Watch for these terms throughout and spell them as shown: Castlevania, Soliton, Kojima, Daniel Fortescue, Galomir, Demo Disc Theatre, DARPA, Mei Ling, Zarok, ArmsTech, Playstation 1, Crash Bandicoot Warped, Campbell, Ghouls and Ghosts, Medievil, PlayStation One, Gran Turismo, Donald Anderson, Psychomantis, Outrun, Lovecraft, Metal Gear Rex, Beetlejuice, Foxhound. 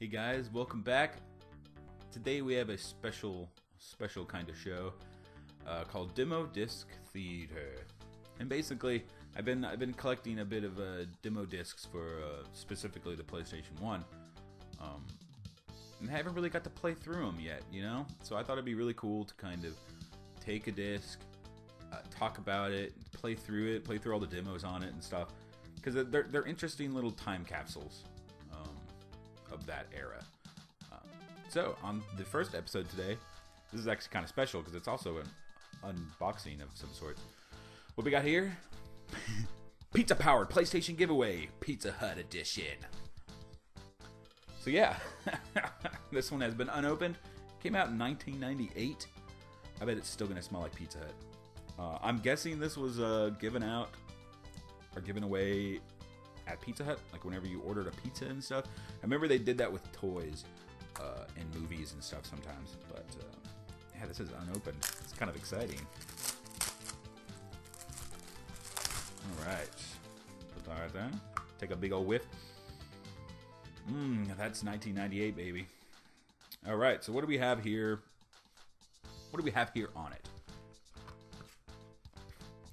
Hey guys, welcome back. Today we have a special kind of show called Demo Disc Theater. And basically, I've been collecting a bit of demo discs for specifically the PlayStation One. And I haven't really got to play through them yet, you know? So I thought it'd be really cool to kind of take a disc, talk about it, play through all the demos on it and stuff, because they're interesting little time capsules of that era. So on the first episode today, this is actually kind of special because it's also an unboxing of some sort. What we got here? Pizza powered PlayStation giveaway, Pizza Hut edition. So yeah, this one has been unopened. Came out in 1998. I bet it's still gonna smell like Pizza Hut. I'm guessing this was given out or given away at Pizza Hut, like whenever you ordered a pizza and stuff. I remember they did that with toys and movies and stuff sometimes. But yeah, this is unopened. It's kind of exciting. All right, put that right there. Take a big old whiff. That's 1998, baby. All right, so what do we have here? What do we have here on it?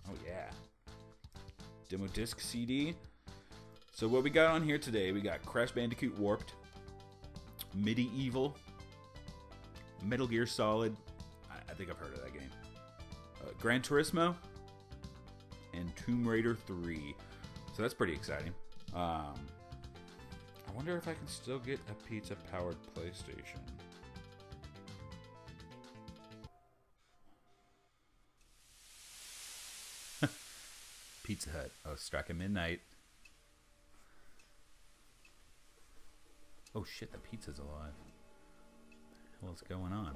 Oh, yeah. Demo disc CD. So what we got on here today, we got Crash Bandicoot Warped, Medieval, Metal Gear Solid. I think I've heard of that game. Gran Turismo, and Tomb Raider 3. So that's pretty exciting. I wonder if I can still get a pizza-powered PlayStation. Pizza Hut. Oh, struck at midnight. Oh shit, the pizza's alive. What's going on?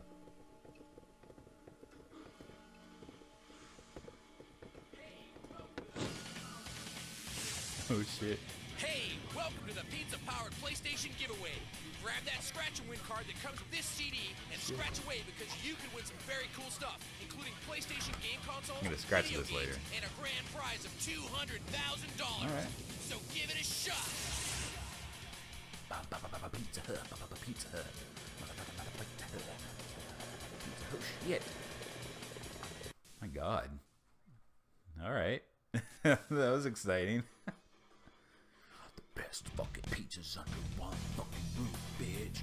Oh shit. Hey, welcome to the pizza-powered PlayStation giveaway. Grab that scratch-and-win card that comes with this CD and scratch away because you can win some very cool stuff, including PlayStation game consoles, video games, later, and a grand prize of $200,000. All right. So give it a shot. Pizza Hut, Pizza Hut, Pizza Hut. Oh shit! My God. All right, that was exciting. Best fucking pizzas under one fucking roof, bitch.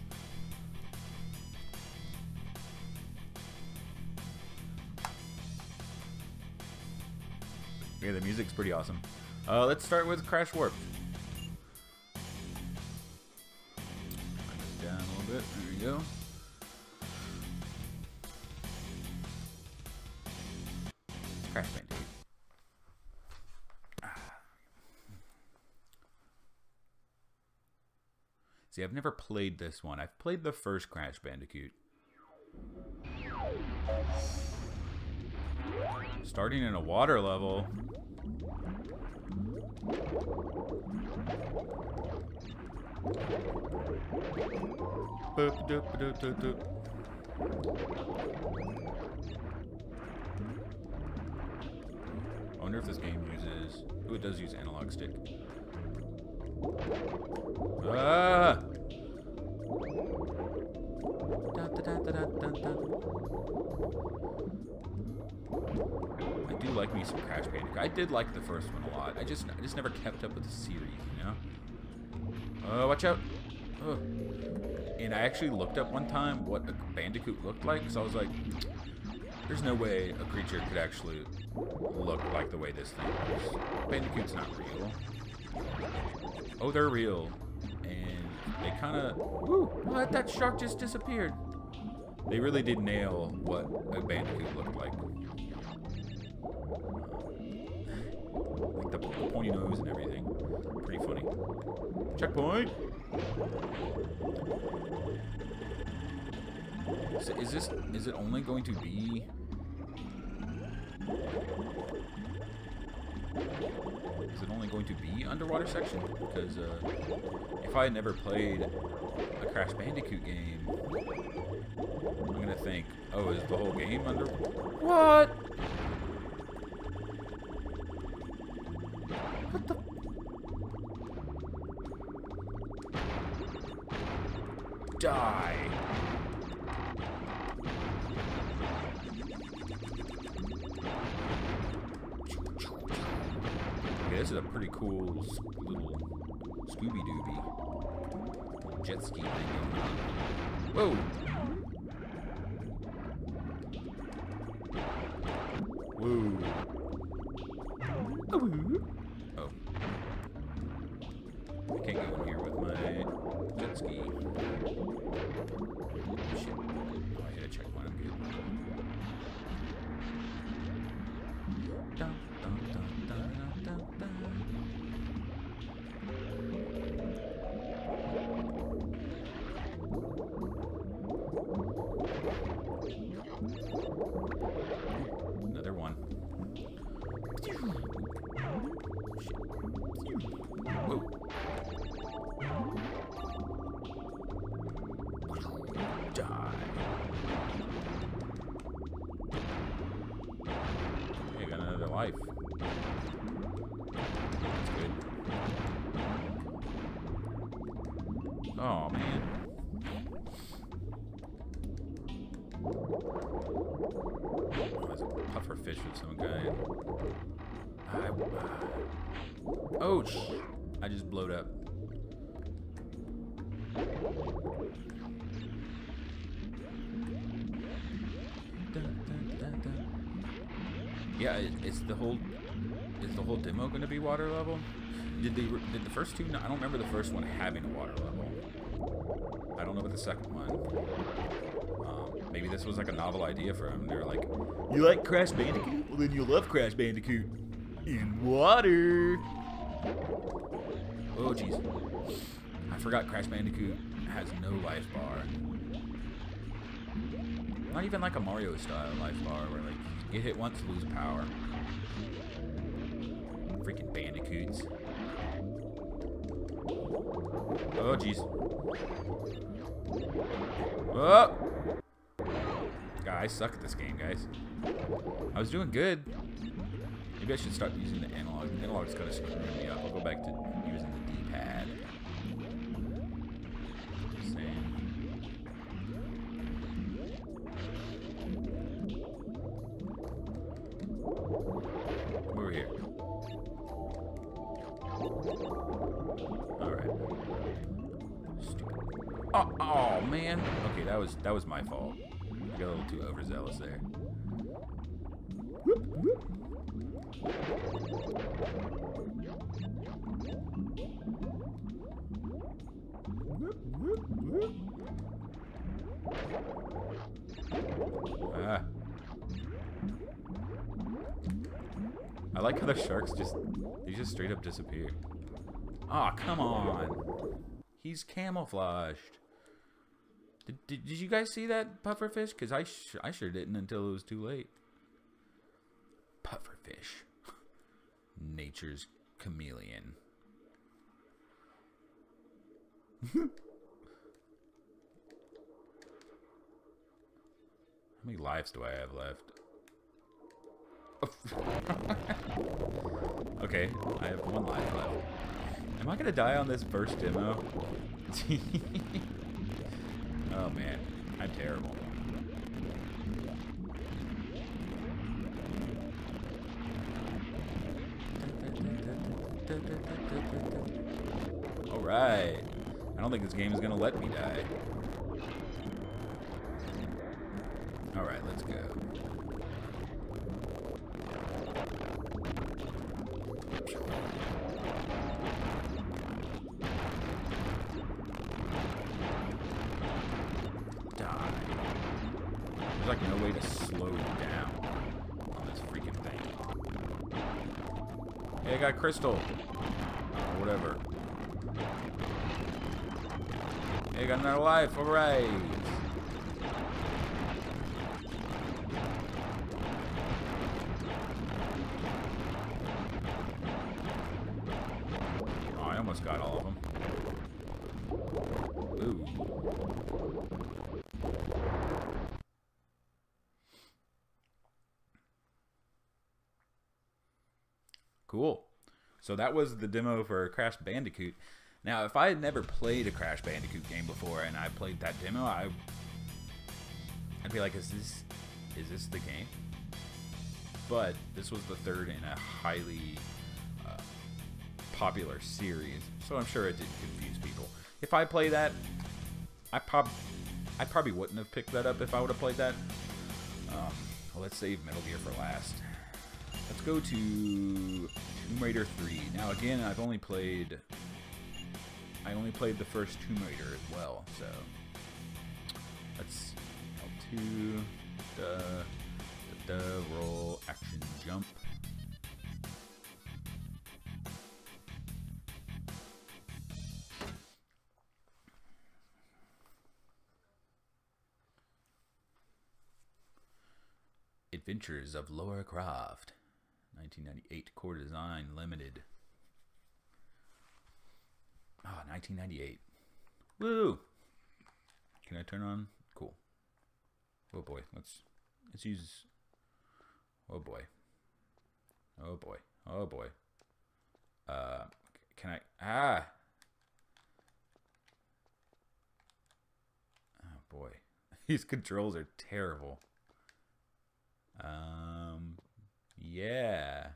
Yeah, the music's pretty awesome. Let's start with Crash Warped. Down a little bit. There we go. Crash Bandicoot. See, I've never played this one. I've played the first Crash Bandicoot. Starting in a water level. I wonder if this game uses... Ooh, it does use analog stick. Ah! Da, da, da, da, da, da. I do like me some Crash Bandicoot. I did like the first one a lot. I just never kept up with the series, you know? Oh, watch out! Oh. And I actually looked up one time what a Bandicoot looked like, because I was like, there's no way a creature could actually look like the way this thing looks. Bandicoot's not real. Oh, they're real. And they kind of... Ooh, what? That shark just disappeared. They really did nail what a Bandicoot looked like. Like the pointy nose and everything. Pretty funny. Checkpoint! So is this... Is it only going to be... Is it only going to be underwater section? Because if I had never played a Crash Bandicoot game, I'm gonna think, oh, is the whole game under? What? What the? Die. Okay, this is a pretty cool little Scooby-Dooby jet ski thing going on. Whoa! Woo. Oh. I can't go in here with my jet ski. Shit. Oh, I hit a checkpoint. I'm good. Dun, dun, dun, dun, dun, dun. Another one. Oh man. Oh, there's a pufferfish of some kind. Oh, I just blowed up. Yeah, is the whole demo going to be water level? Did the first two? No, I don't remember the first one having a water level. I don't know about the second one. Maybe this was like a novel idea for them. They were like, you like Crash Bandicoot? Well, then you'll love Crash Bandicoot in water. Oh, jeez. I forgot Crash Bandicoot has no life bar. Not even like a Mario-style life bar where like you get hit once, lose power. Freaking bandicoots. Oh, jeez. Oh! God, I suck at this game, guys. I was doing good. Maybe I should stop using the analog. The analog's kind of screwing me up. I'll go back to using the D-pad. Same. Over here. Oh man. Okay, that was my fault. I got a little too overzealous there. Whoop, whoop. Whoop, whoop, whoop. Ah. I like how the sharks just straight up disappear. Ah, oh, come on. He's camouflaged. Did you guys see that pufferfish? Because I sure didn't until it was too late. Pufferfish. Nature's chameleon. How many lives do I have left? Okay, I have one life left. Am I gonna die on this first demo? Oh man, I'm terrible. Alright. I don't think this game is gonna let me die. Alright, let's go. There's like no way to slow down on this freaking thing. Hey, I got crystal. Or whatever. Hey, I got another life. Alright. Oh, I almost got all of them. Ooh. So that was the demo for Crash Bandicoot. Now, if I had never played a Crash Bandicoot game before and I played that demo, I'd be like, is this the game? But this was the third in a highly popular series, so I'm sure it didn't confuse people. If I play that, I probably wouldn't have picked that up if I would have played that. Well, let's save Metal Gear for last. Let's go to Tomb Raider 3. Now, again, I only played the first Tomb Raider as well, so let's see. L2, roll, action, jump. Adventures of Laura Croft, 1998, Core Design Limited. Ah, 1998. Woo! Can I turn on? Cool. Oh boy, let's use. Oh boy. Oh boy. Oh boy. Can I? Ah. Oh boy, these controls are terrible. Yeah.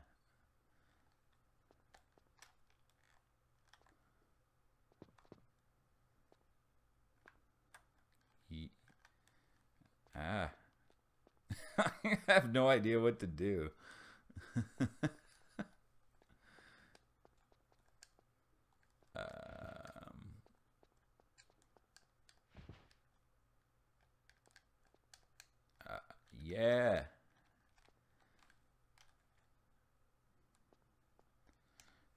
I have no idea what to do. Yeah.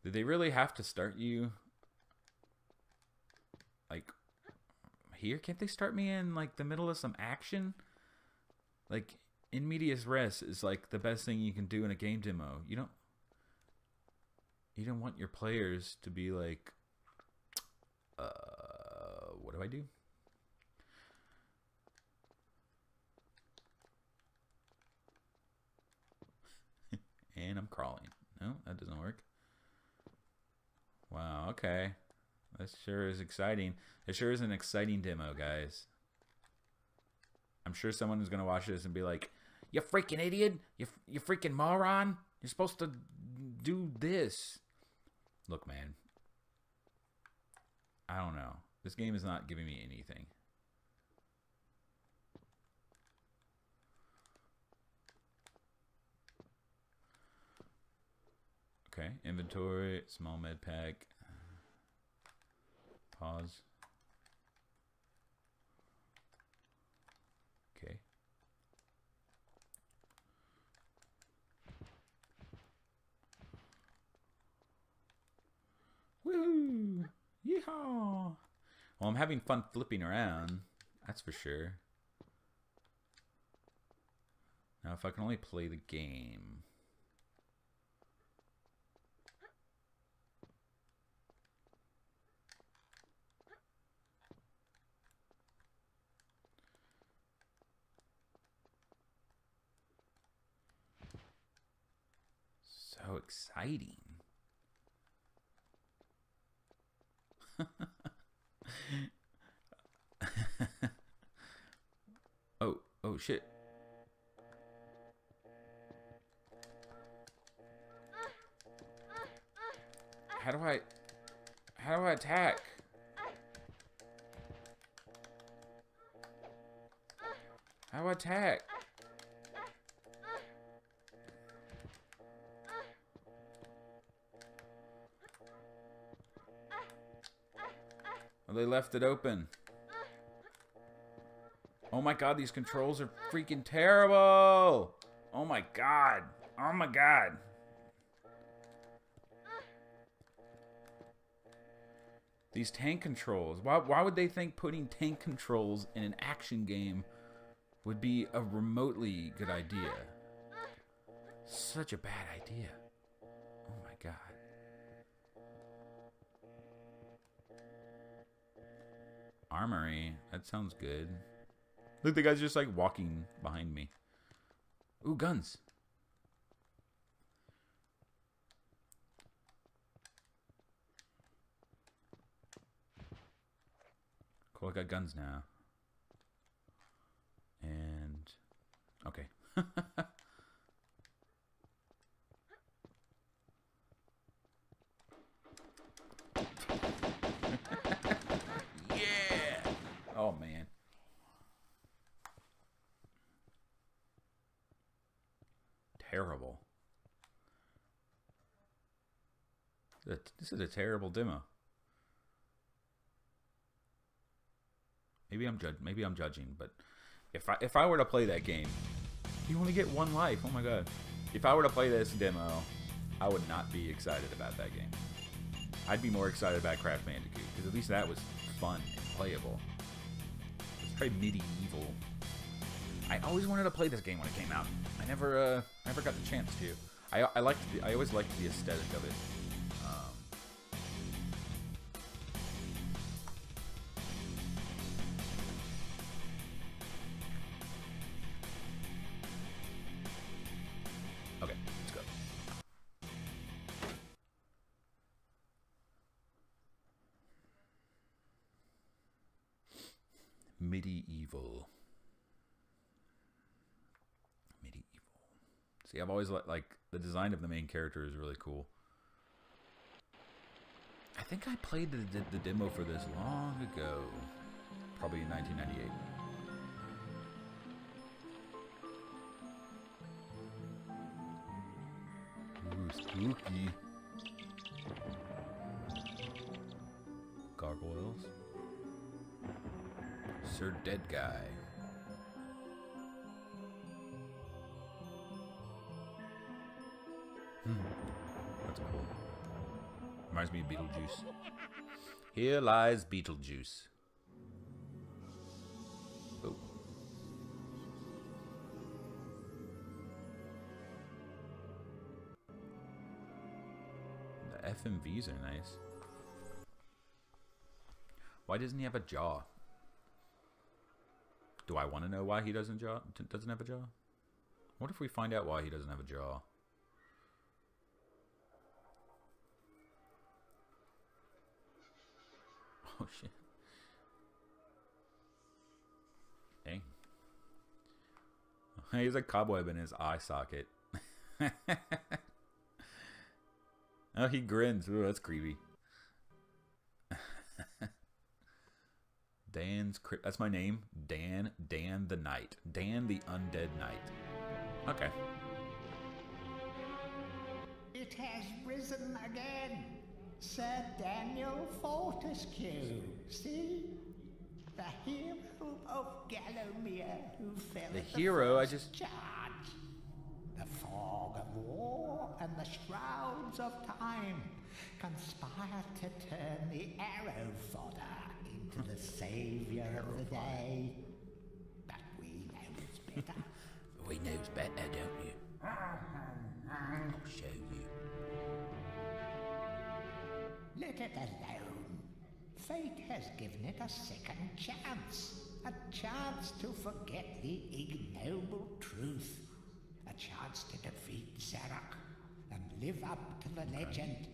Did they really have to start you, like, here? Can't they start me in, like, the middle of some action? Like, in medias res is, like, the best thing you can do in a game demo. You don't want your players to be like, what do? And I'm crawling. No, that doesn't work. Wow, okay. That sure is exciting. It sure is an exciting demo, guys. I'm sure someone is going to watch this and be like, you freaking idiot! You freaking moron! You're supposed to do this! Look, man. I don't know. This game is not giving me anything. Okay, inventory, small med pack, pause. Okay. Woo! Yeehaw! Well, I'm having fun flipping around, that's for sure. Now, if I can only play the game. So exciting. oh shit. How do I attack? How do I attack? They left it open. Oh my god, these controls are freaking terrible. Oh my god. Oh my god. These tank controls. Why would they think putting tank controls in an action game would be a remotely good idea? Such a bad idea. Oh my god. Armory, that sounds good. Look, the guy's just like walking behind me. Ooh, guns. I've got guns now. And... okay. Yeah! Oh, man. Terrible. This is a terrible demo. Maybe I'm judging, but if I were to play that game, you only get one life. Oh my god. If I were to play this demo, I would not be excited about that game. I'd be more excited about Crash Bandicoot, because at least that was fun and playable. Let's try Medieval. I always wanted to play this game when it came out. I never got the chance to. I always liked the aesthetic of it. Okay, let's go. Medieval. See, I've always like the design of the main character is really cool. I think I played the demo for this long ago, probably in 1998. Ooh, spooky. Gargoyles. Sir Dead Guy. That's cool. Reminds me of Beetlejuice. Here lies Beetlejuice. Oh. The FMVs are nice. Why doesn't he have a jaw? Do I want to know why he doesn't have a jaw? What if we find out why he doesn't have a jaw? Oh shit. Dang. He has a cobweb in his eye socket. Oh, he grins. Ooh, that's creepy. That's my name. Dan the Knight. Dan the Undead Knight. Okay. It has risen again. Sir Daniel Fortescue, see? The hero of Galomir who fell the hero, I just charge. The fog of war and the shrouds of time conspire to turn the arrow fodder into the saviour of the day. But we knows better. We knows better, don't we? I'll show you. Let it alone. Fate has given it a second chance. A chance to forget the ignoble truth. A chance to defeat Zarok and live up to the legend.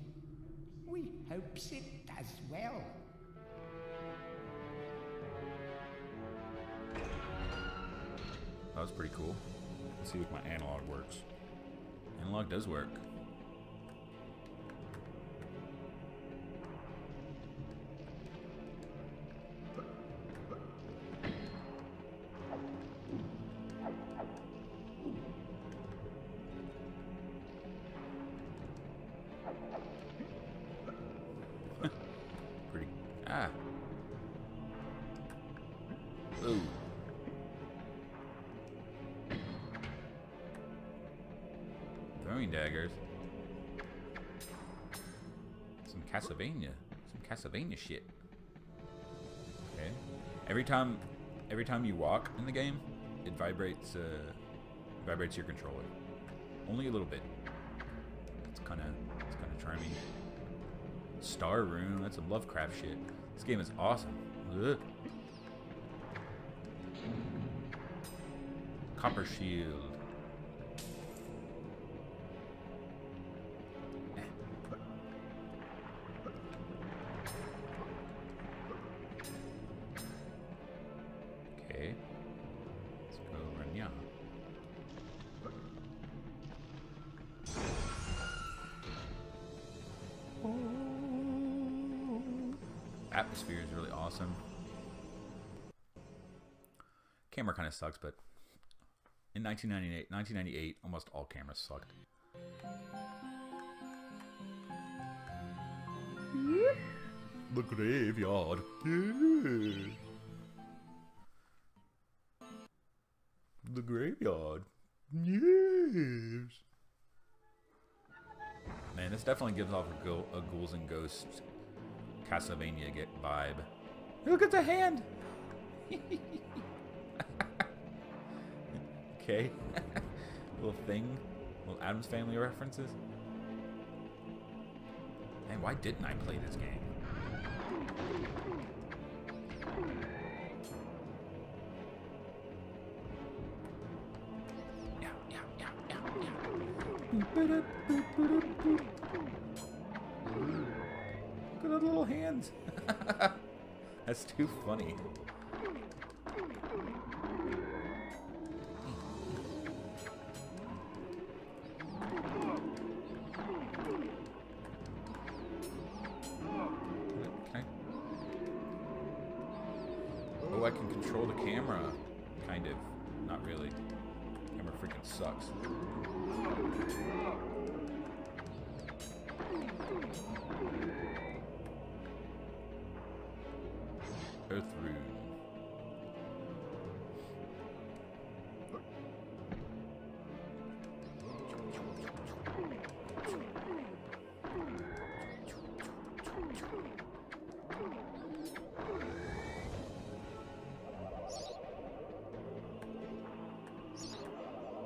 We hopes it does well. That was pretty cool. Let's see if my analog works. Analog does work. Castlevania shit. Okay. Every time you walk in the game, it vibrates your controller. Only a little bit. It's kind of charming. Star Room. That's some Lovecraft shit. This game is awesome. Ugh. Copper Shield. atmosphere is really awesome. Camera kind of sucks, but in 1998, almost all cameras sucked. The graveyard. The graveyard. Yes. Man, this definitely gives off a Ghouls and Ghosts Castlevania vibe. Look at the hand! Okay. Little thing. Little Adam's Family references. Man, why didn't I play this game? Look at her little hands. That's too funny. Okay. Oh, I can control the camera. Kind of. Not really. Camera freaking sucks. Go through.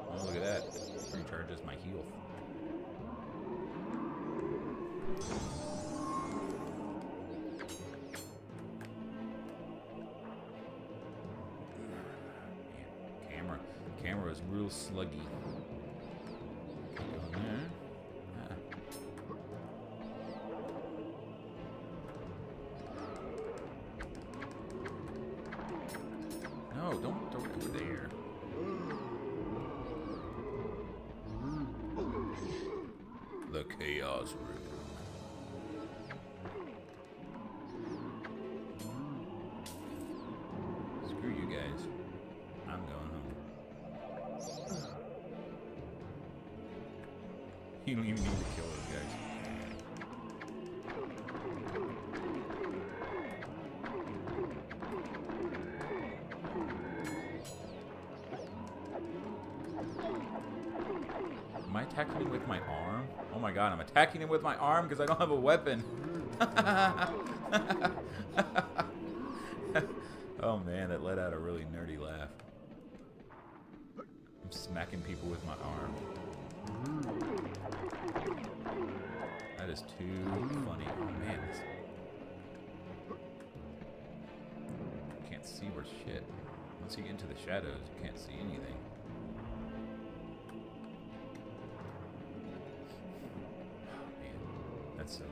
Oh, look at that. Recharges my heal. Camera is real sluggy. Go in there. Ah. No, don't throw it over there. The chaos room. You don't even need to kill those guys. Am I attacking him with my arm? Oh my god, I'm attacking him with my arm because I don't have a weapon. Oh man, that let out a really nerdy laugh. I'm smacking people with my arm. That is too funny. Oh man, I can't see worth shit. Once you get into the shadows, you can't see anything. Oh man, that's so funny.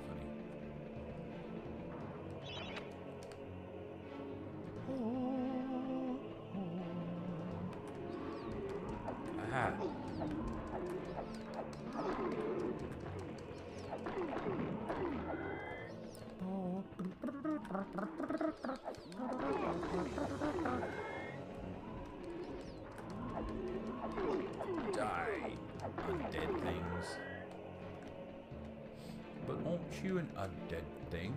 Die, undead things. But aren't you an undead thing?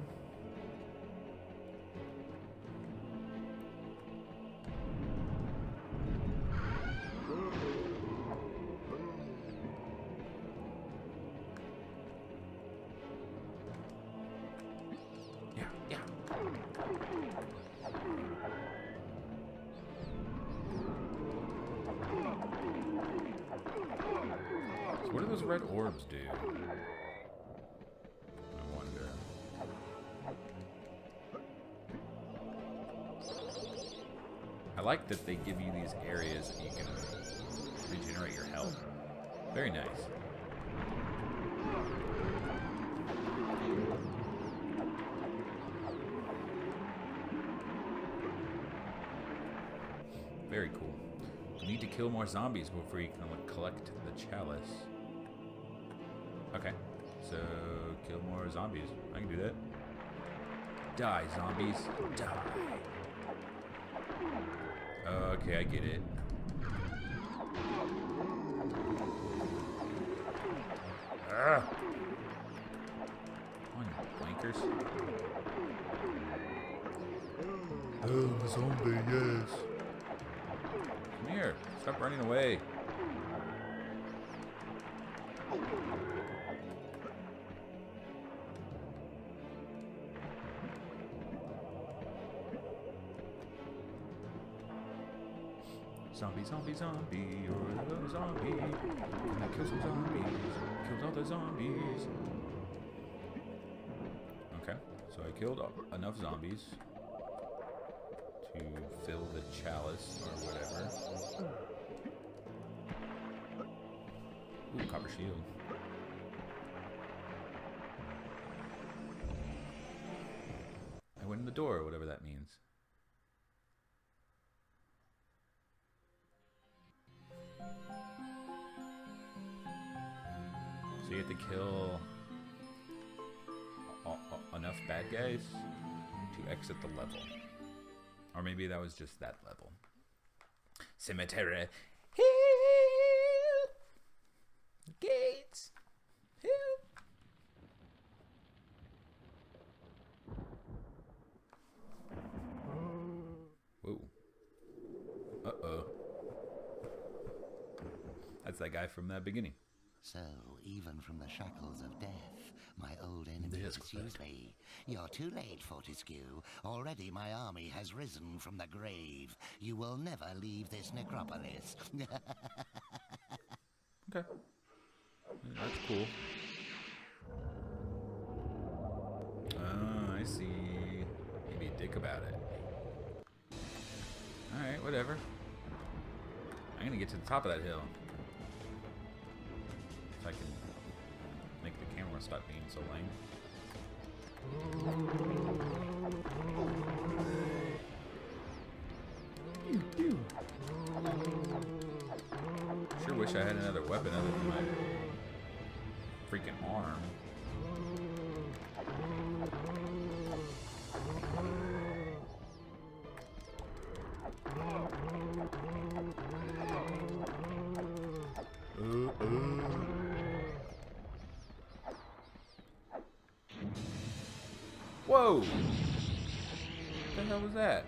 What do those red orbs do? I wonder. I like that they give you these areas that you can regenerate your health. Very nice. Very cool. You need to kill more zombies before you can collect the chalice. Okay, so kill more zombies. I can do that. Die, zombies. Die. Okay, I get it. Ugh. Come on, you blankers. Oh, a zombie, yes. Come here. Stop running away. Zombie, zombie, zombie, you're a zombie. And I kill some zombies, killed all the zombies. Okay, so I killed enough zombies to fill the chalice or whatever. Ooh, copper shield. I went in the door, whatever that means. So you have to kill enough bad guys to exit the level. Or maybe that was just that level. Cemetery. Help! Gates! Help! Whoa. Uh-oh. That's that guy from that beginning. So, even from the shackles of death, my old enemy pursues me. You're too late, Fortescue. Already my army has risen from the grave. You will never leave this necropolis. Okay. That's cool. I see. He'd be a dick about it. Alright, whatever. I'm gonna get to the top of that hill. I can make the camera stop being so lame. Sure wish I had another weapon other than my freaking arm. Whoa! What the hell was that?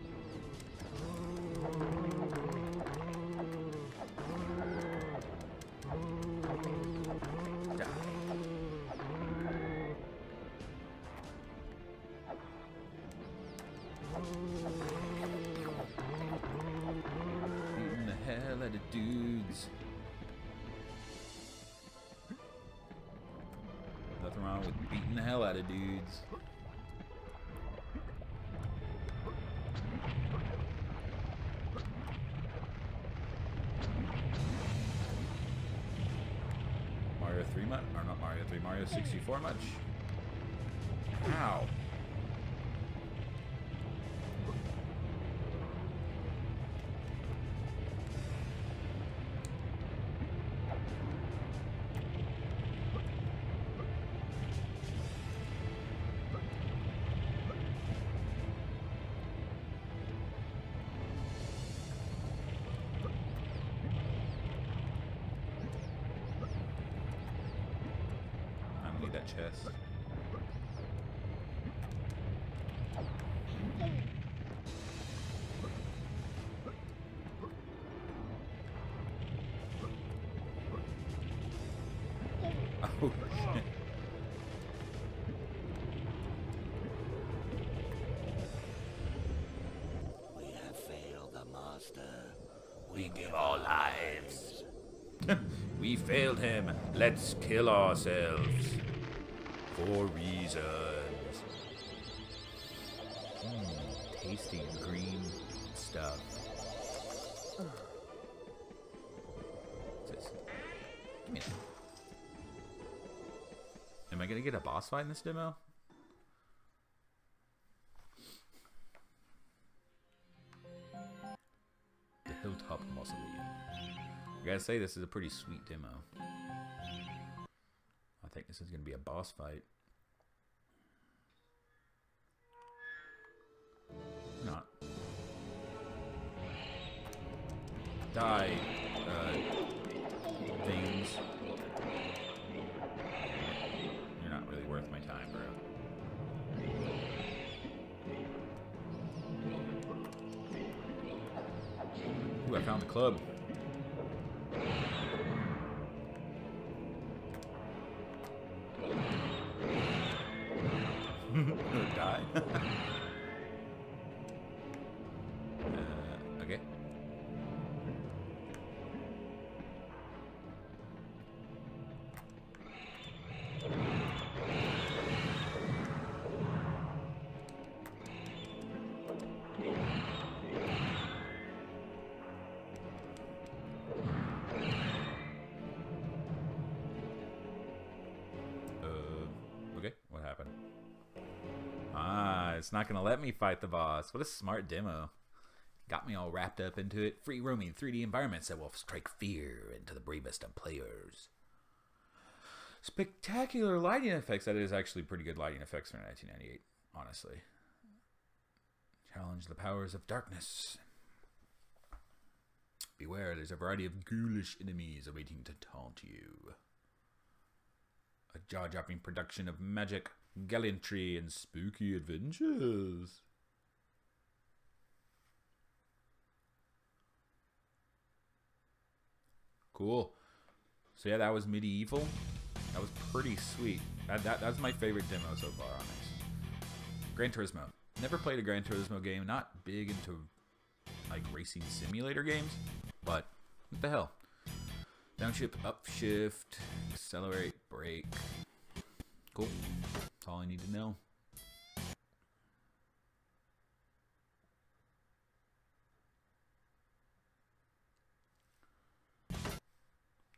Beating the hell out of dudes. Nothing wrong with beating the hell out of dudes. Mario 3 much? Or not Mario 3, Mario 64 much? Ow. That chest. Oh shit. We have failed the master. We give our lives. We failed him. Let's kill ourselves. For reasons. Tasty green stuff. What's this? Give me that. Am I gonna get a boss fight in this demo? The Hilltop Mausoleum. I gotta say, this is a pretty sweet demo. I think this is going to be a boss fight. die things. You're not really worth my time, bro. Ooh, I found the club. Die. Okay. Okay, what happened? Ah, it's not gonna let me fight the boss. What a smart demo. Got me all wrapped up into it. Free roaming 3D environments that will strike fear into the bravest of players. Spectacular lighting effects. That is actually pretty good lighting effects for 1998, honestly. Challenge the powers of darkness. Beware, there's a variety of ghoulish enemies awaiting to taunt you. A jaw-dropping production of magic, gallantry, and spooky adventures. Cool. So yeah, that was Medieval. That was pretty sweet. That's my favorite demo so far on this. Gran Turismo. Never played a Gran Turismo game. Not big into like racing simulator games, but what the hell? Downshift, upshift, accelerate, brake. Cool. That's all I need to know.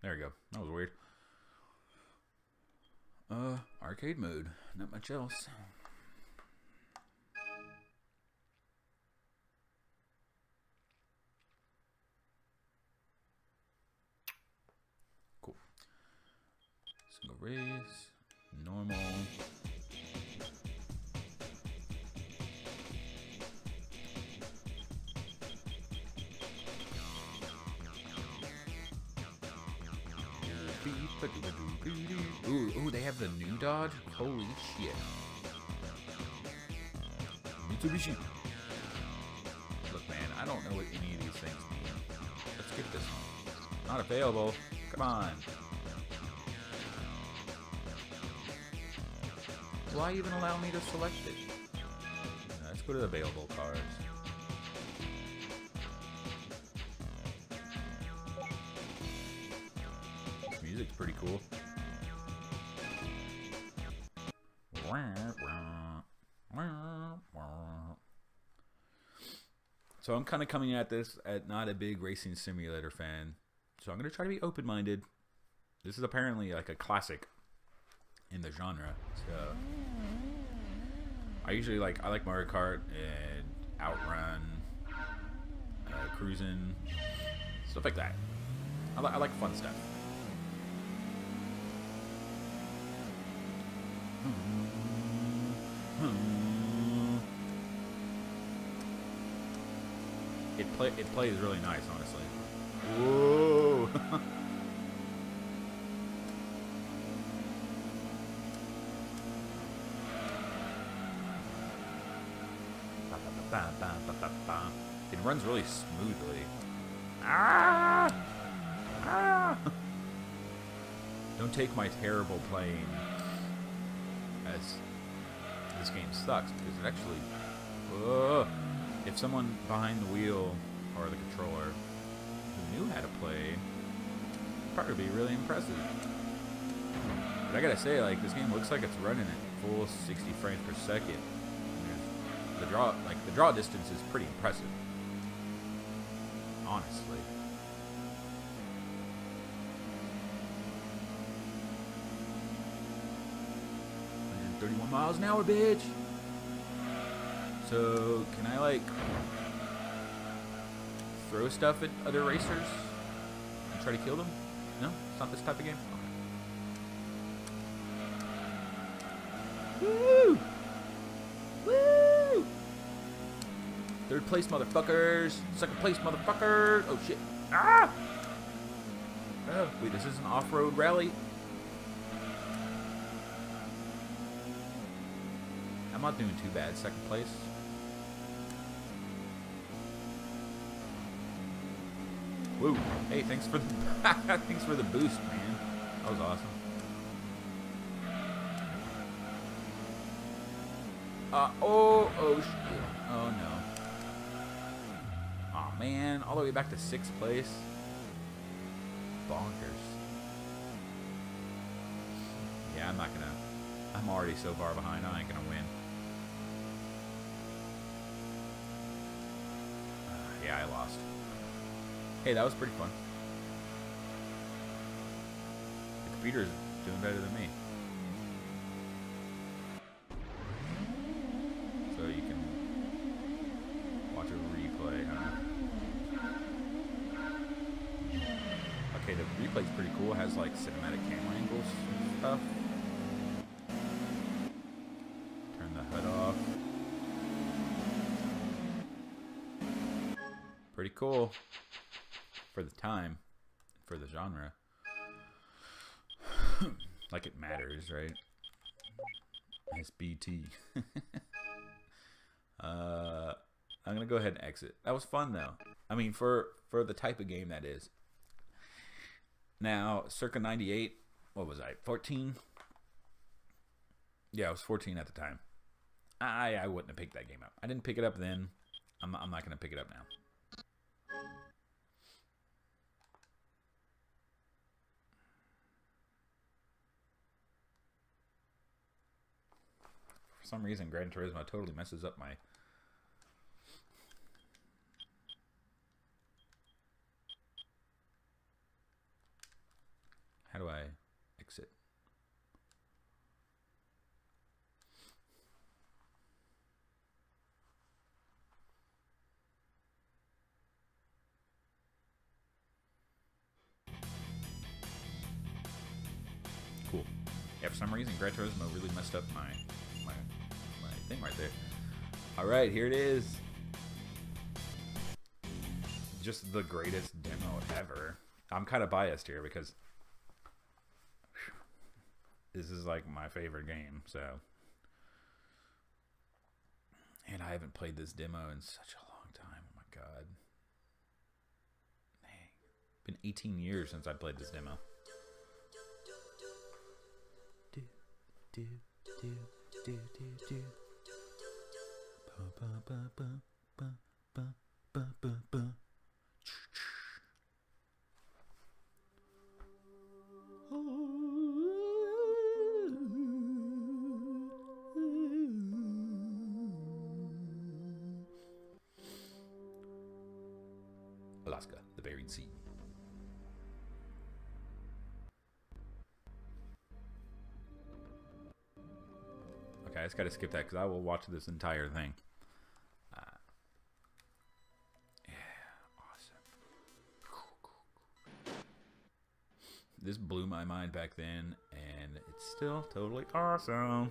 There we go. That was weird. Arcade mode. Not much else. Cool. Single race. Normal. Ooh, they have the new Dodge? Holy shit. Mitsubishi. Look, man, I don't know what any of these things mean. Let's get this one. Not available. Come on. Why even allow me to select it? Let's go to the available cars. This music's pretty cool. So I'm kind of coming at this at not a big racing simulator fan. So I'm going to try to be open-minded. This is apparently like a classic in the genre, so I usually like, I like Mario Kart and Outrun, cruising, stuff like that. I like fun stuff. It plays really nice, honestly. Whoa. It runs really smoothly. Ah! Ah! Don't take my terrible playing as this game sucks, because it actually... if someone behind the wheel or the controller who knew how to play, it'd probably be really impressive. But I gotta say, like, this game looks like it's running at full 60 frames per second. The draw distance is pretty impressive, honestly. And 31 miles an hour, bitch. So can I like throw stuff at other racers and try to kill them? No, it's not this type of game. Okay. Woo! Third place, motherfuckers. Second place, motherfucker. Oh, shit. Ah! Oh, wait, this is an off-road rally. I'm not doing too bad. Second place. Woo! Hey, thanks for the thanks for the boost, man. That was awesome. Oh shit. Oh no. Aw, man, all the way back to sixth place. Bonkers. Yeah, I'm not gonna. I'm already so far behind. I ain't gonna win. Yeah, I lost. Hey, that was pretty fun. The computer is doing better than me. So you can watch a replay. Okay, the replay's pretty cool. It has like cinematic camera angles and stuff. Turn the HUD off. Pretty cool. For the time, for the genre. Like it matters, right? SBT. I'm gonna go ahead and exit. That was fun though. I mean, for the type of game that is. Now, circa 98, what was I, 14? Yeah, I was 14 at the time. I wouldn't have picked that game up. I didn't pick it up then. I'm not gonna pick it up now. For some reason, Gran Turismo totally messes up my... How do I exit? Cool. Yeah, for some reason, Gran Turismo really messed up my... thing right there. All right, here it is. Just the greatest demo ever. I'm kind of biased here because this is like my favorite game. So, and I haven't played this demo in such a long time. Oh my god, dang! Been 18 years since I played this demo. Alaska, the Bering Sea. Okay, I just gotta skip that because I will watch this entire thing. This blew my mind back then, and it's still totally awesome.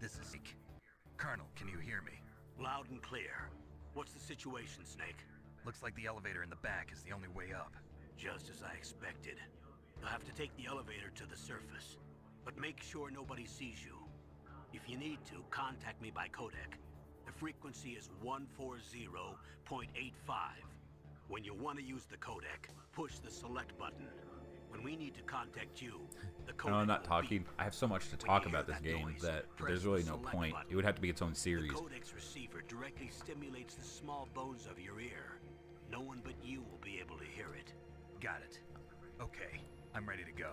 This is Zeke. Colonel, can you hear me? Loud and clear. What's the situation, Snake? Looks like the elevator in the back is the only way up. Just as I expected. You'll have to take the elevator to the surface, but make sure nobody sees you. If you need to, contact me by codec. The frequency is 140.85. When you want to use the codec, push the select button. When we need to contact you, the codec. No, I'm not talking. I have so much to talk about this game that there's really no point. It would have to be its own series. The codec's receiver directly stimulates the small bones of your ear. No one but you will be able to hear it. Got it. Okay, I'm ready to go.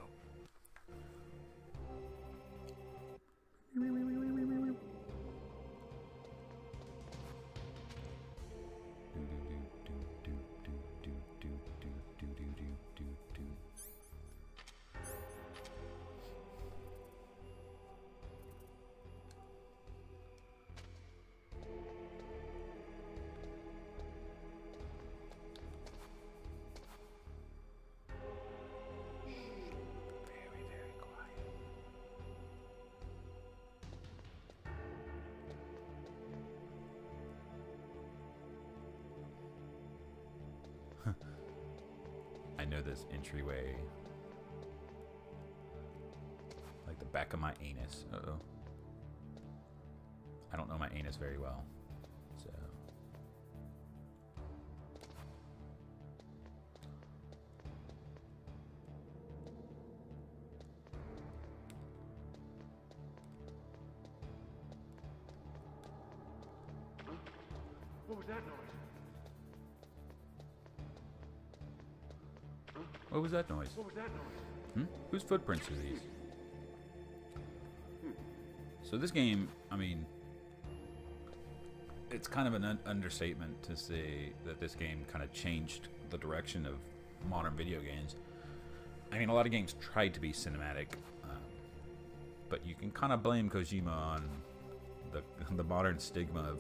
This entryway, like the back of my anus. Uh-oh. I don't know my anus very well, so. What was that noise? What was that noise? What was that noise? Hmm? Whose footprints are these? So this game, I mean, it's kind of an understatement to say that this game kind of changed the direction of modern video games. I mean, a lot of games tried to be cinematic, but you can kind of blame Kojima on the modern stigma of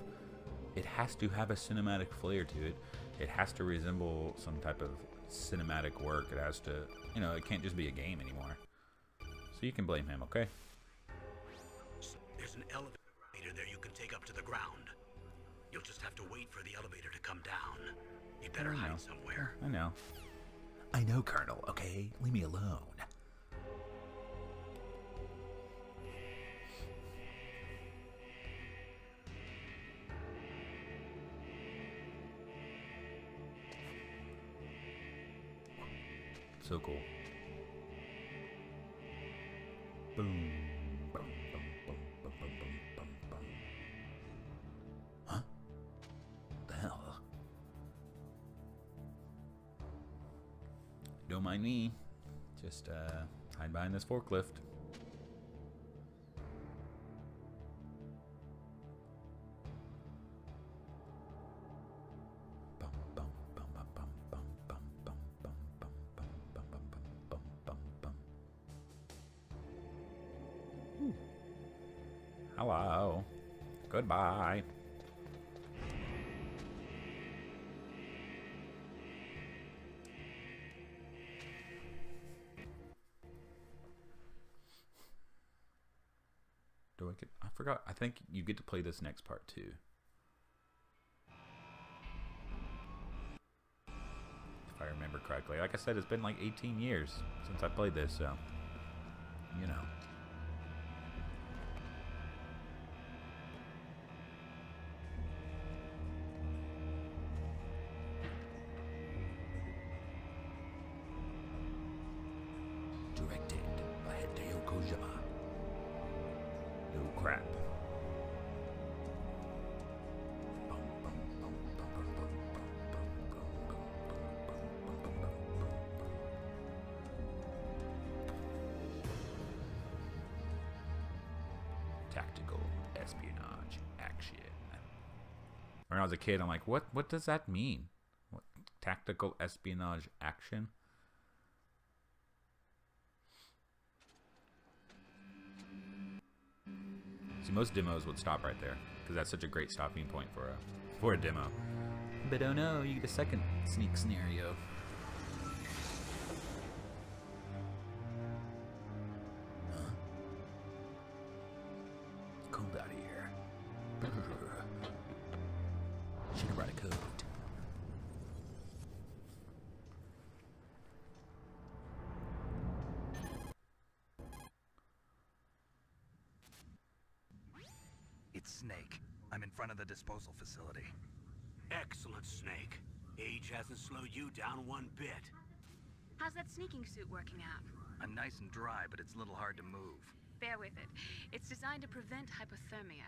it has to have a cinematic flair to it. It has to resemble some type of cinematic work. It has to, you know, it can't just be a game anymore. So you can blame him, okay? There's an elevator there you can take up to the ground. You'll just have to wait for the elevator to come down. You'd better hide somewhere. I know. I know, Colonel, okay? Leave me alone. So cool. Boom. Bum, bum, bum, bum, bum, bum, bum. Huh? What the hell? Don't mind me. Just hide behind this forklift. Hello. Goodbye. Do I get... I forgot. I think you get to play this next part too. If I remember correctly. Like I said, it's been like 18 years since I played this, so... You know. When I was a kid, I'm like, what does that mean? What, tactical espionage action? See, most demos would stop right there, because that's such a great stopping point for a demo. But oh no, you get a second sneak scenario. Huh? It's cold out here. Should've brought a coat. Snake. I'm in front of the disposal facility. Excellent, Snake. Age hasn't slowed you down one bit. How's that sneaking suit working out? I'm nice and dry, but it's a little hard to move. Bear with it. It's designed to prevent hypothermia.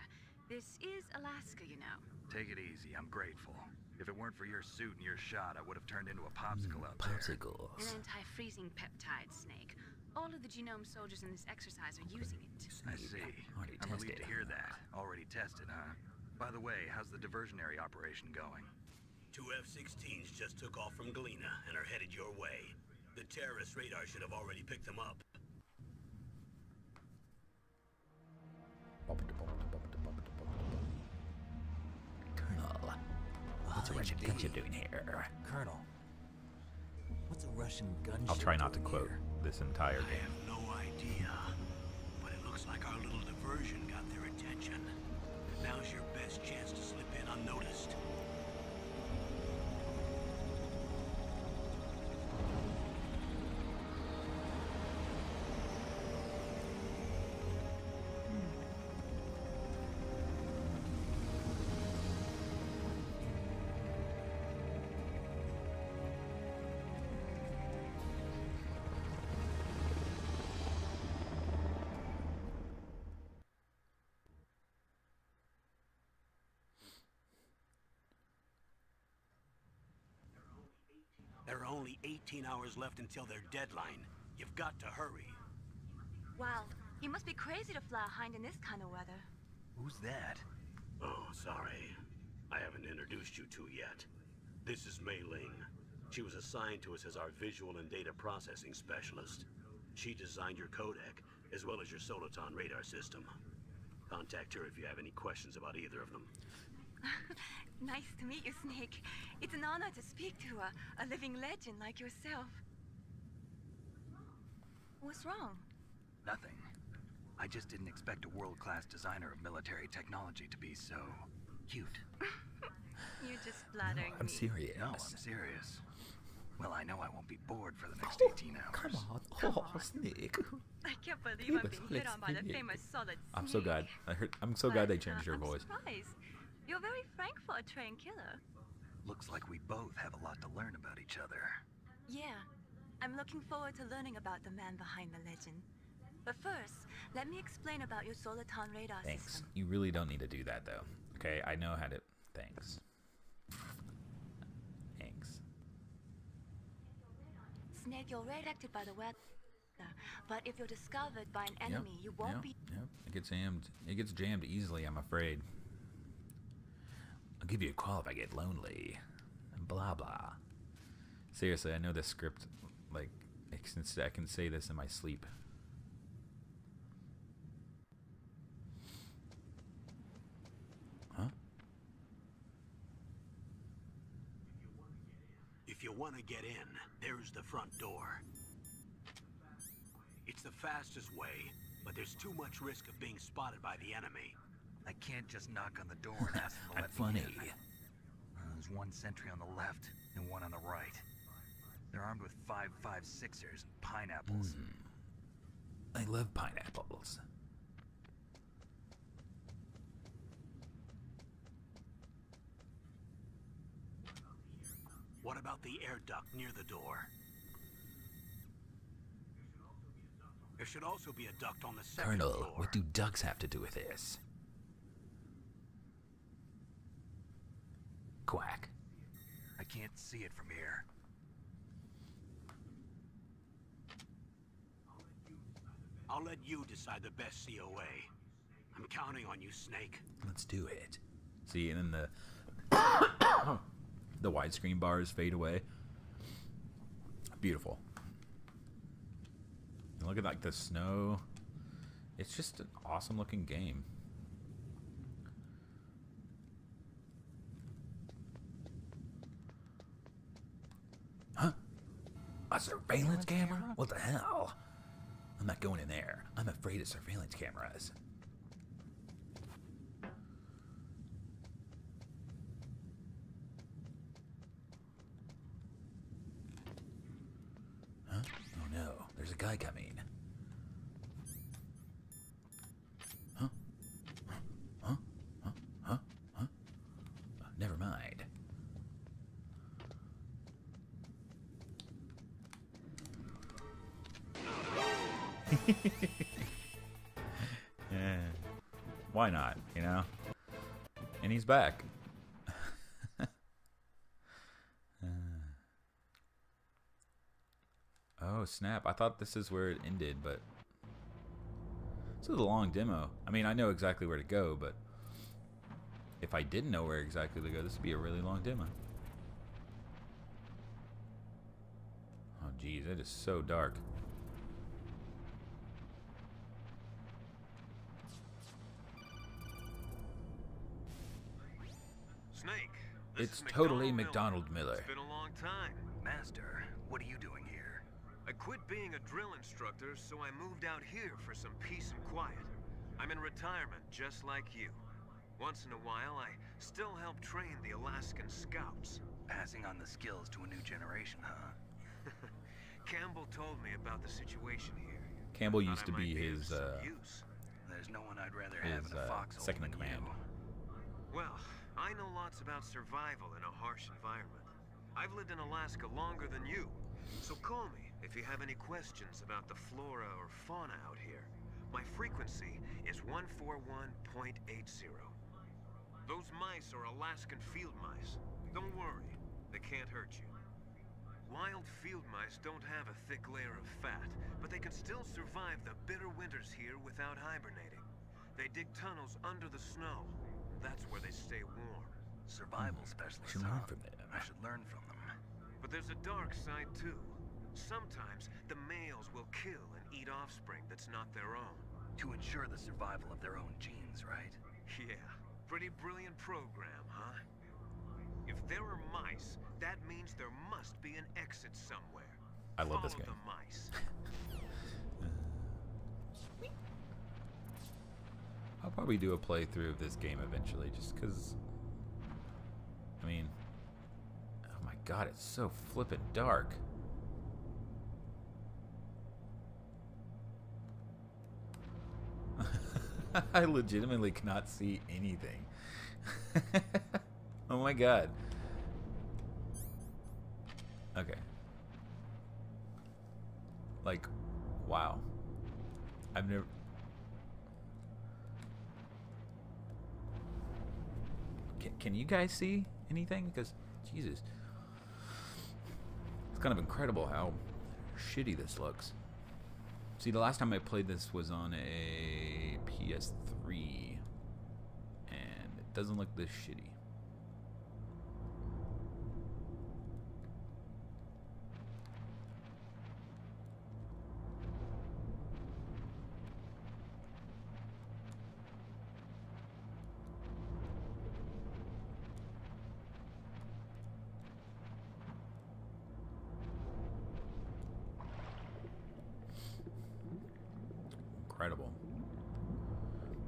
This is Alaska, you know. Take it easy. I'm grateful. If it weren't for your suit and your shot, I would have turned into a popsicle out there. Popsicles. An anti-freezing peptide, Snake. All of the genome soldiers in this exercise are using it. I see. I'm relieved to hear that. Already tested, huh? By the way, how's the diversionary operation going? Two F-16s just took off from Galena and are headed your way. The terrorist radar should have already picked them up. What you doing here? Colonel, what's a Russian gun? I'll try not to quote this entire game. I have no idea, but it looks like our little diversion got their attention. Now's your best chance to slip in unnoticed. There are only 18 hours left until their deadline. You've got to hurry. Wow, you must be crazy to fly a hind in this kind of weather. Who's that? Oh, sorry. I haven't introduced you two yet. This is Mei Ling. She was assigned to us as our visual and data processing specialist. She designed your codec, as well as your Soliton radar system. Contact her if you have any questions about either of them. Nice to meet you, Snake. It's an honor to speak to a living legend like yourself. What's wrong? Nothing. I just didn't expect a world-class designer of military technology to be so cute. You're just flattering me. I'm serious. No, I'm serious. Well, I know I won't be bored for the next 18 hours. Come on. Oh, Snake. I can't believe I've been hit on by the famous Solid Snake. I'm so glad. I'm so glad they changed your voice. Surprised. You're very frank for a trained killer. Looks like we both have a lot to learn about each other. Yeah, I'm looking forward to learning about the man behind the legend. But first, let me explain about your Soliton radar system. Thanks. You really don't need to do that, though. Okay, I know how to... Thanks. Snake, you're radioactive by the weather. But if you're discovered by an enemy, you won't be... Yep. It gets jammed easily, I'm afraid. I'll give you a call if I get lonely. Blah, blah. Seriously, I know this script, like, since I can say this in my sleep. Huh? If you want to get in, there's the front door. It's the fastest way, but there's too much risk of being spotted by the enemy. I can't just knock on the door and ask them to let me in. There's one sentry on the left and one on the right. They're armed with 5.56ers and pineapples. I love pineapples. What about the air duct near the door? There should also be a duct on the second floor. Colonel, what do ducts have to do with this? Quack. I can't see it from here. I'll let you decide the best COA. I'm counting on you, Snake. Let's do it. See, and then the the widescreen bars fade away. Beautiful. And look at like the snow. It's just an awesome looking game. A surveillance camera? What the hell? I'm not going in there. I'm afraid of surveillance cameras. Huh? Oh no, there's a guy coming. Huh? Huh? Huh? Yeah. Why not, you know? And he's back. Oh, snap. I thought this is where it ended, but... This is a long demo. I mean, I know exactly where to go, but... If I didn't know where exactly to go, this would be a really long demo. Oh, geez. That is so dark. It's totally McDonald Miller. It's been a long time. Master, what are you doing here? I quit being a drill instructor, so I moved out here for some peace and quiet. I'm in retirement, just like you. Once in a while, I still help train the Alaskan Scouts. Passing on the skills to a new generation, huh? Campbell told me about the situation here. Campbell used to be his, There's no one I'd rather have in a foxhole second in command. Well... I know lots about survival in a harsh environment. I've lived in Alaska longer than you, so call me if you have any questions about the flora or fauna out here. My frequency is 141.80. Those mice are Alaskan field mice. Don't worry, they can't hurt you. Wild field mice don't have a thick layer of fat, but they can still survive the bitter winters here without hibernating. They dig tunnels under the snow. That's where they stay warm. Survival specialists. I should learn from them. But there's a dark side too. Sometimes the males will kill and eat offspring that's not their own. To ensure the survival of their own genes, right? Yeah. Pretty brilliant program, huh? If there are mice, that means there must be an exit somewhere. I love this game. Follow the mice. I'll probably do a playthrough of this game eventually, just because, I mean, oh my god, it's so flippin' dark. I legitimately cannot see anything. Oh my god. Okay. Like, wow. I've never... Can you guys see anything? Because, Jesus. It's kind of incredible how shitty this looks. See, the last time I played this was on a PS3. And it doesn't look this shitty.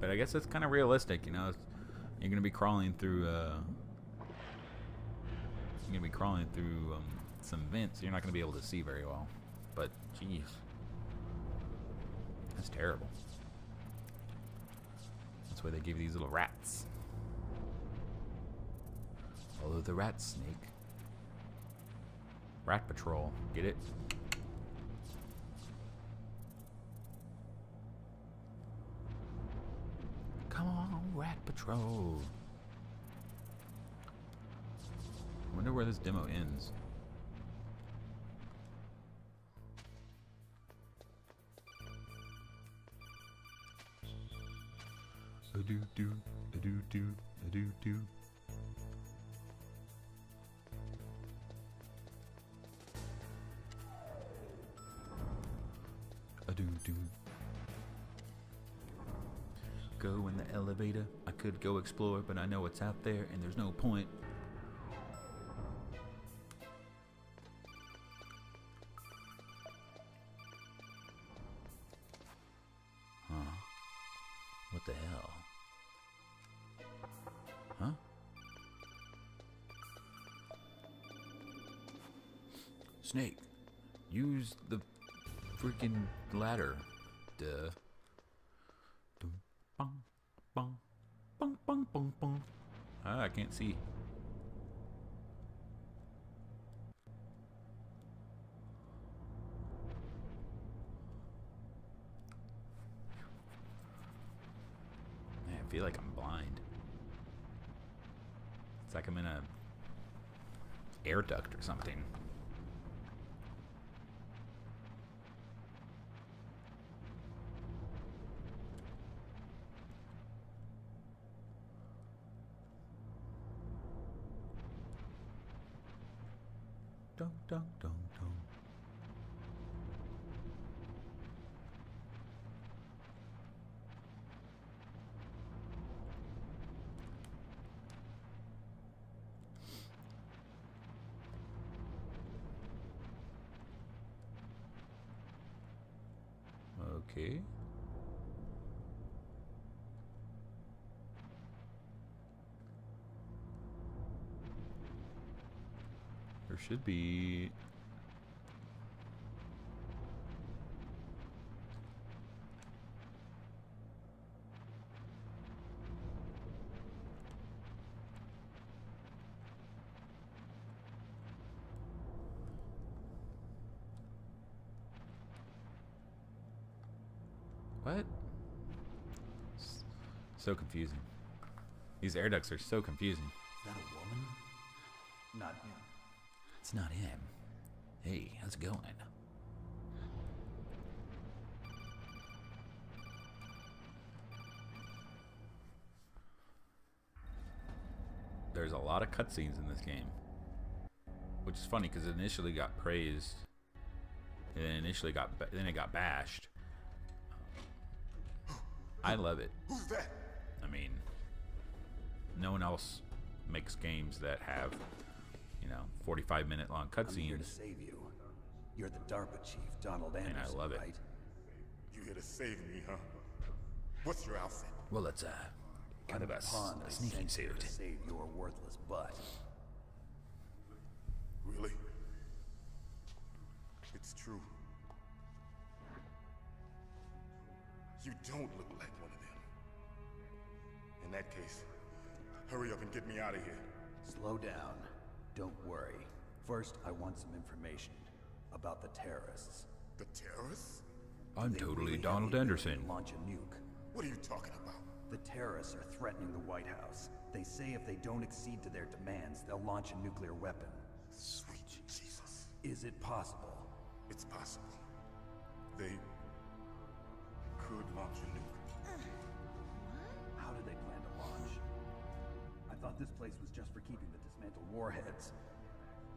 But I guess it's kind of realistic, you know. You're gonna be crawling through. You're gonna be crawling through some vents. You're not gonna be able to see very well. But jeez, that's terrible. That's why they give you these little rats. Follow the rat snake. Rat patrol. Get it? Patrol. I wonder where this demo ends. A do do. A do do. Go in the elevator. I could go explore, but I know what's out there and there's no point. Huh. What the hell? Huh? Snake, use the freaking ladder. Duh. I can't see. feel like I'm blind. It's like I'm in a air duct or something. Dun, dun, dun, dun. Okay. There should be... What? It's so confusing. These air ducts are so confusing. Is that a woman? Not him. It's not him. Hey, how's it going? There's a lot of cutscenes in this game. Which is funny because it initially got praised. And then it got bashed. I love it. Who's that? I mean, no one else makes games that have, you know, 45-minute long cutscenes. I'm here to save you. You're the DARPA chief, Donald Anderson, and I love it. Right? You here to save me, huh? What's your outfit? Well, it's kind of a sneaking suit. To save your worthless butt. Really? It's true. You don't look like one of them. In that case, hurry up and get me out of here. Slow down. Don't worry. First, I want some information about the terrorists. The terrorists? I'm totally Donald Anderson. Launch a nuke. What are you talking about? The terrorists are threatening the White House. They say if they don't accede to their demands, they'll launch a nuclear weapon. Sweet Jesus. Is it possible? It's possible. They... could launch a nuke. How do they plan to launch? I thought this place was just for keeping the dismantled warheads.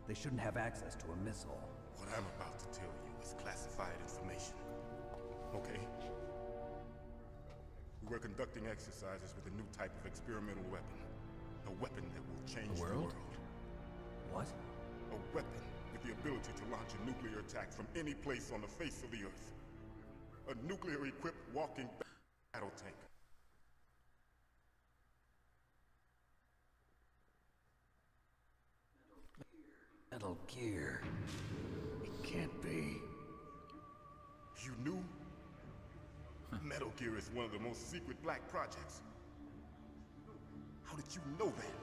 They shouldn't have access to a missile. What I'm about to tell you is classified information. Okay? We were conducting exercises with a new type of experimental weapon. A weapon that will change the world. What? A weapon with the ability to launch a nuclear attack from any place on the face of the earth. A nuclear-equipped walking battle tank. Metal Gear. It can't be. You knew? Metal Gear is one of the most secret black projects. How did you know that?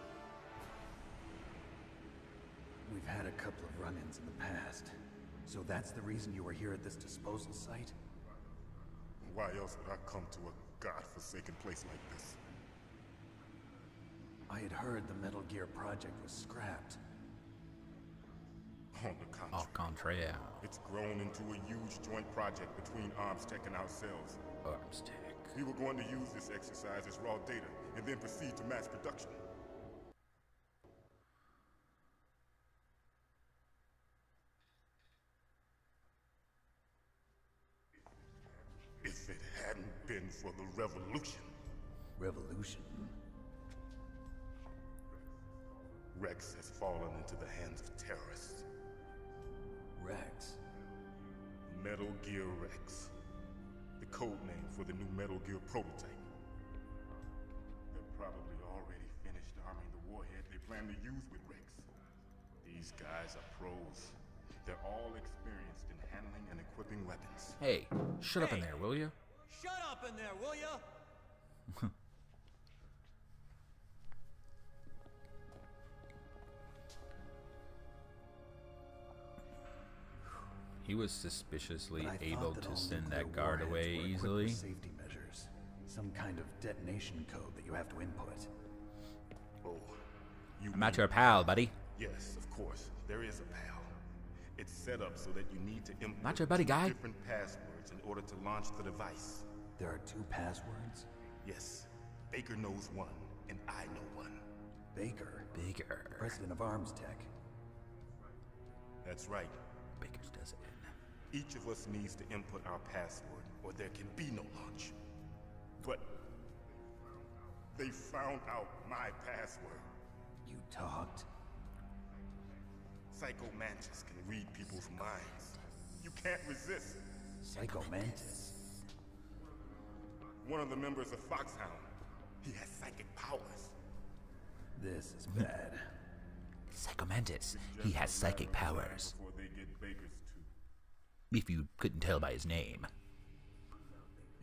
We've had a couple of run-ins in the past. So that's the reason you were here at this disposal site? Why else would I come to a godforsaken place like this? I had heard the Metal Gear project was scrapped. On the contrary. Au contraire. It's grown into a huge joint project between ArmsTech and ourselves. ArmsTech. We were going to use this exercise as raw data and then proceed to mass production. If it hadn't been for the revolution. Revolution? Rex has fallen into the hands of terrorists. Rex? Metal Gear Rex. The code name for the new Metal Gear prototype. They're probably already finished arming the warhead they plan to use with Rex. These guys are pros. They're all experienced in handling and equipping weapons. Hey, shut up in there, will you? Shut up in there, will you? He was suspiciously able to send that guard away easily. Safety measures. Some kind of detonation code that you have to input. Oh, I'm out your pal, buddy. Yes, of course. There is a pal. It's set up so that you need to input different passwords in order to launch the device. There are two passwords? Yes. Baker knows one, and I know one. Baker? Baker. The president of ArmsTech. That's right. Baker's does it. Each of us needs to input our password, or there can be no launch. But they found out my password. You talked? Psychomantis can read people's minds. You can't resist. Psychomantis? One of the members of Foxhound. He has psychic powers. This is bad. Psychomantis. He has psychic powers. They get Baker's too. If you couldn't tell by his name.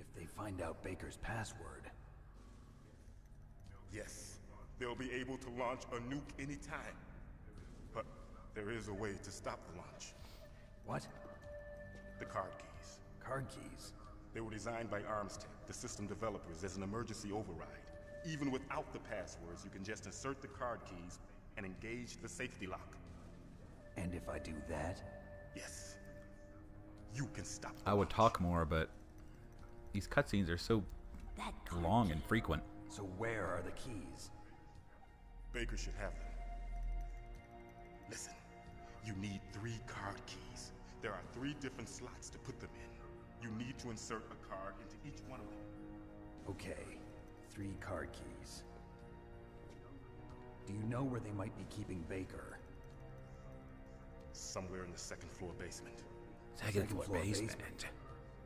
If they find out Baker's password. Yes. They'll be able to launch a nuke anytime. But there is a way to stop the launch. What? The card keys. Card keys? They were designed by ArmsTech, the system developers, as an emergency override. Even without the passwords, you can just insert the card keys and engage the safety lock. And if I do that? Yes. You can stop the launch. I would talk more, but these cutscenes are so long and frequent. So where are the keys? Baker should have them. Listen, you need 3 card keys. There are 3 different slots to put them in. You need to insert a card into each one of them. Okay, 3 card keys. Do you know where they might be keeping Baker? Somewhere in the second-floor basement. Second-floor basement?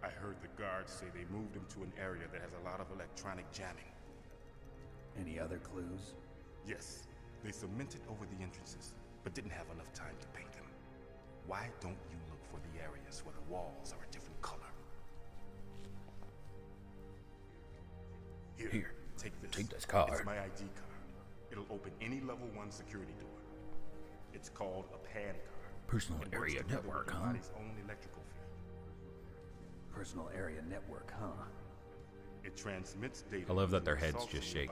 I heard the guards say they moved him to an area that has a lot of electronic jamming. Any other clues? Yes, they cemented over the entrances, but didn't have enough time to paint them. Why don't you look for the areas where the walls are a different color? Here, take this card. It's my ID card. It'll open any level 1 security door. It's called a PAN card. Personal Area Network, huh? Own electrical field. Personal Area Network, huh? It transmits data. I love that their heads just shake.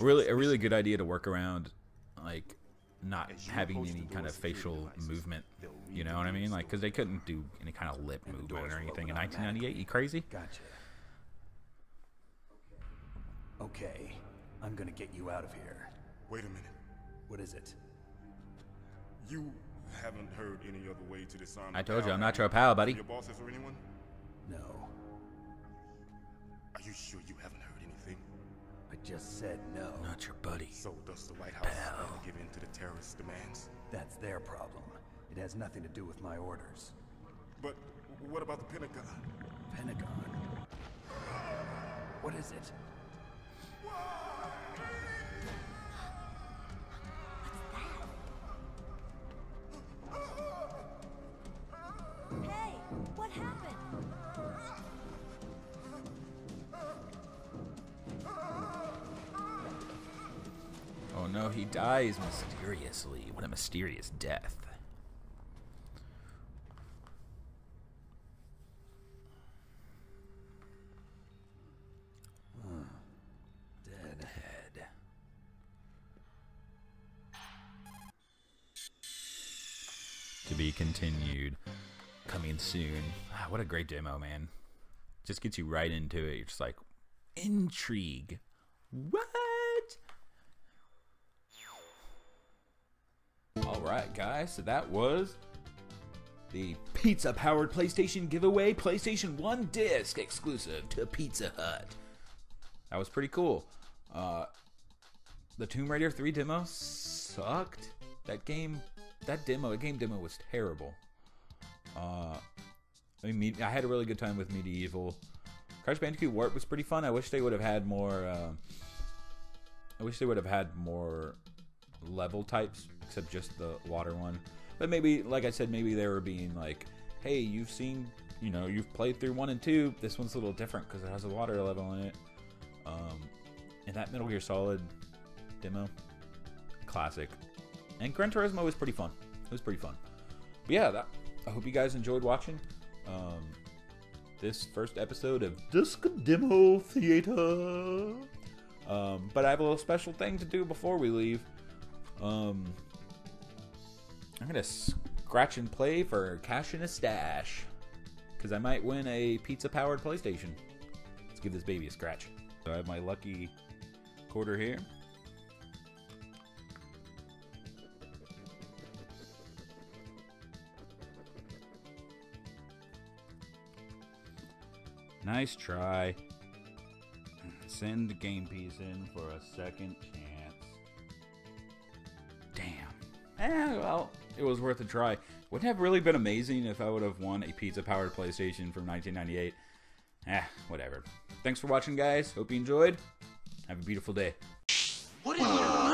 A really good idea to work around, like not having any kind of facial movement. You know what I mean? Like, because they couldn't do any kind of lip movement or anything in 1998. You crazy? Gotcha. Okay, I'm gonna get you out of here. Wait a minute. What is it? You haven't heard any other way to disarm. I told you, I'm not your pal, buddy. Your bosses or anyone? No. Are you sure you haven't heard anything? I just said no. Not your buddy. So does the White House plan to give in to the terrorist demands? That's their problem. It has nothing to do with my orders. But what about the Pentagon? Pentagon? What is it? Hey, what happened? Oh no, he dies mysteriously. What a mysterious death. Be continued coming soon. Ah, what a great demo, man. Just gets you right into it. You're just like, intrigue. What? Alright guys, so that was the pizza powered PlayStation giveaway, PlayStation 1 disc exclusive to Pizza Hut. That was pretty cool. The Tomb Raider 3 demo sucked. That game demo was terrible. I had a really good time with Medieval. Crash Bandicoot Warped was pretty fun. I wish they would have had more. I wish they would have had more level types, except just the water one. But maybe, like I said, maybe they were being like, "Hey, you've seen, you know, you've played through 1 and 2. This one's a little different because it has a water level in it." And that Metal Gear Solid demo, classic. And Gran Turismo was pretty fun. It was pretty fun. But yeah, I hope you guys enjoyed watching. this first episode of Disc Demo Theater. But I have a little special thing to do before we leave. I'm going to scratch and play for cash in a stash, because I might win a pizza-powered PlayStation. Let's give this baby a scratch. So I have my lucky quarter here. Nice try. Send the game piece in for a second chance. Damn. Well, it was worth a try. Wouldn't have really been amazing if I would have won a pizza-powered PlayStation from 1998. Whatever. Thanks for watching, guys. Hope you enjoyed. Have a beautiful day. What is